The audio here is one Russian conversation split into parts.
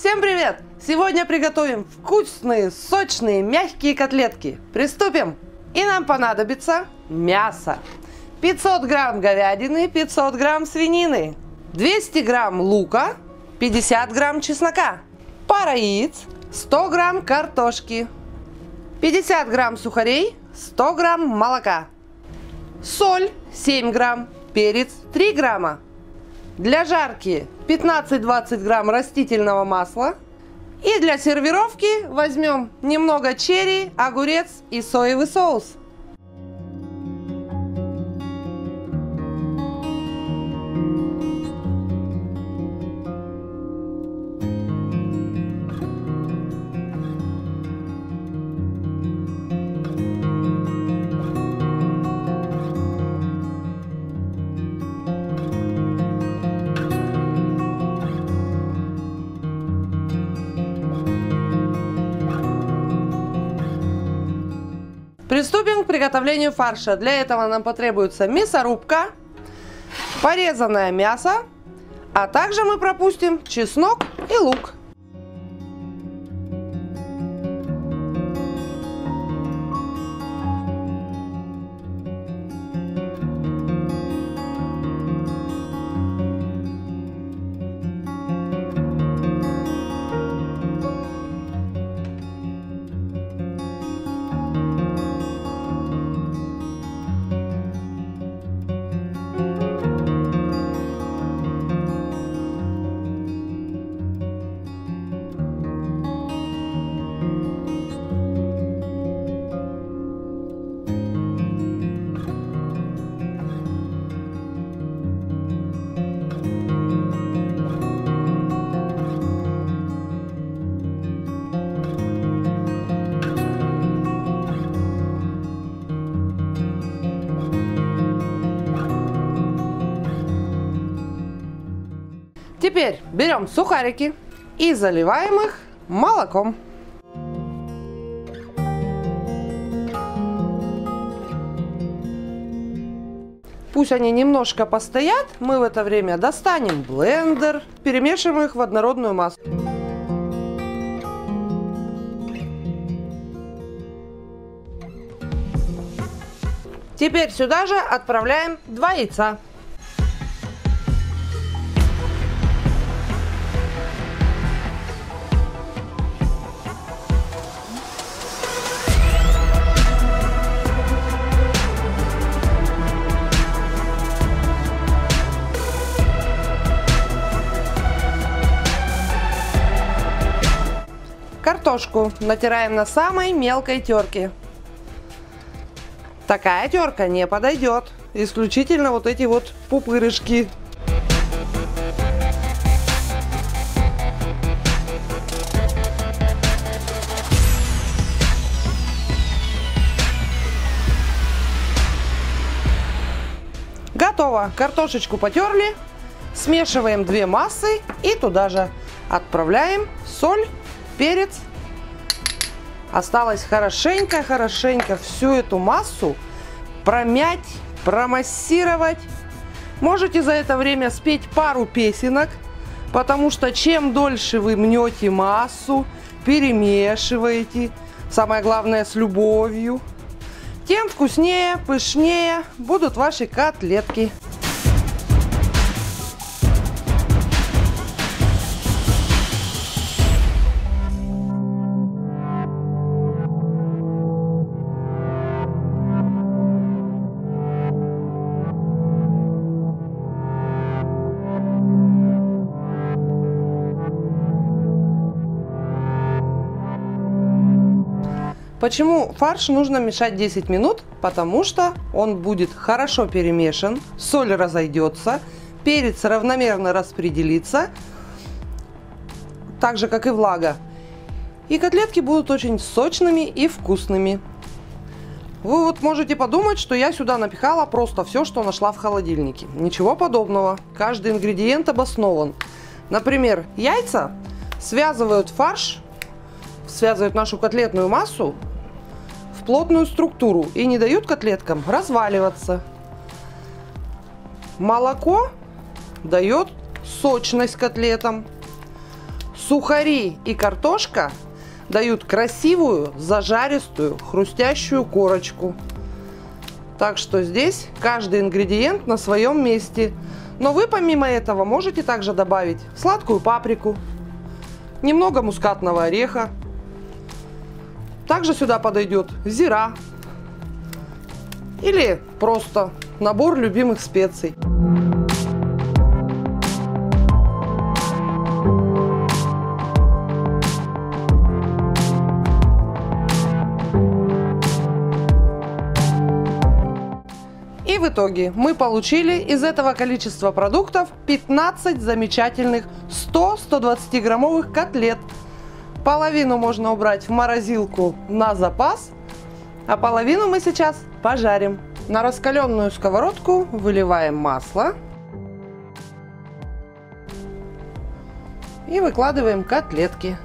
Всем привет! Сегодня приготовим вкусные, сочные, мягкие котлетки. Приступим! И нам понадобится мясо. 500 грамм говядины, 500 грамм свинины, 200 грамм лука, 50 грамм чеснока, пара яиц, 100 грамм картошки, 50 грамм сухарей, 100 грамм молока, соль 7 грамм, перец 3 грамма. Для жарки 15-20 грамм растительного масла. И для сервировки возьмем немного черри, огурец и соевый соус. Приступим к приготовлению фарша. Для этого нам потребуется мясорубка, порезанное мясо, а также мы пропустим чеснок и лук. Теперь берем сухарики и заливаем их молоком. Пусть они немножко постоят, мы в это время достанем блендер, перемешиваем их в однородную массу. Теперь сюда же отправляем 2 яйца. Картошку натираем на самой мелкой терке. Такая терка не подойдет. Исключительно вот эти вот пупырышки. Готово. Картошечку потерли. Смешиваем 2 массы и туда же отправляем соль, перец. Осталось хорошенько всю эту массу промять, промассировать. Можете за это время спеть пару песенок, потому что чем дольше вы мнете массу, перемешиваете, самое главное с любовью, тем вкуснее, пышнее будут ваши котлетки. Почему фарш нужно мешать 10 минут? Потому что он будет хорошо перемешан, соль разойдется, перец равномерно распределится, так же как и влага. И котлетки будут очень сочными и вкусными. Вы вот можете подумать, что я сюда напихала просто все, что нашла в холодильнике. Ничего подобного. Каждый ингредиент обоснован. Например, яйца связывают фарш, связывают нашу котлетную массу в плотную структуру и не дают котлеткам разваливаться. Молоко дает сочность котлетам. Сухари и картошка дают красивую, зажаристую, хрустящую корочку. Так что здесь каждый ингредиент на своем месте. Но вы помимо этого можете также добавить сладкую паприку, немного мускатного ореха. Также сюда подойдет зира или просто набор любимых специй. И в итоге мы получили из этого количества продуктов 15 замечательных 100-120 граммовых котлет. Половину можно убрать в морозилку на запас, а половину мы сейчас пожарим. На раскаленную сковородку выливаем масло и выкладываем котлетки.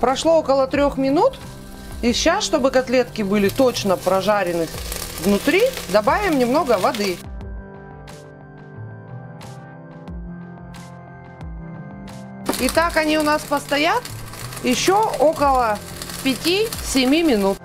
Прошло около 3 минут, и сейчас, чтобы котлетки были точно прожарены внутри, добавим немного воды. И так они у нас постоят еще около 5-7 минут.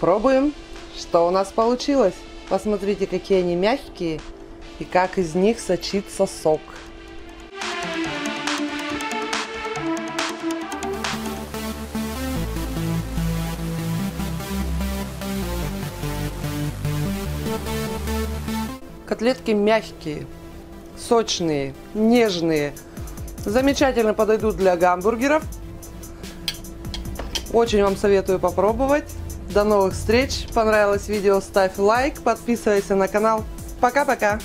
Пробуем, что у нас получилось. Посмотрите, какие они мягкие и как из них сочится сок. Котлетки мягкие, сочные, нежные. Замечательно подойдут для гамбургеров. Очень вам советую попробовать. До новых встреч! Понравилось видео, ставь лайк, подписывайся на канал. Пока-пока!